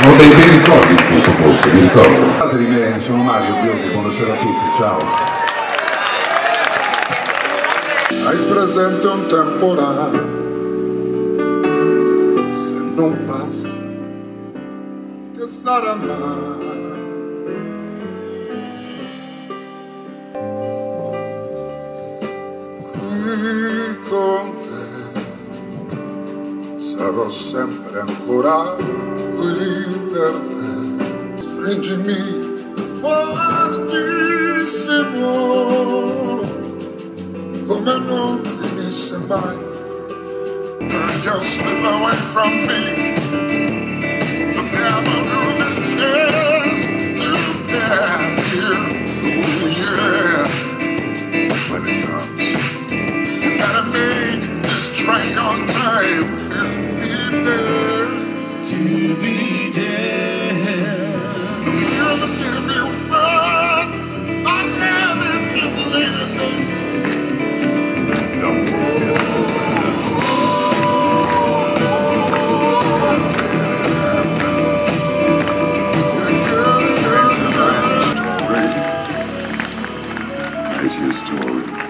Sono dei bei ricordi di questo posto, mi ricordo. Di me sono Mario Biondi, buonasera a tutti, ciao. Hai presente un temporale, se non passa, che sarà mai? Qui con te sarò sempre ancora qui per te. Stringimi fortissimo come non finisse mai. You'll slip away from me, the devil loses tears to get you. Oh yeah, when it comes train on time, and be there to be there. The feel the feeling you want, I never can believe in me. The world. The girls came to my story. It's your story.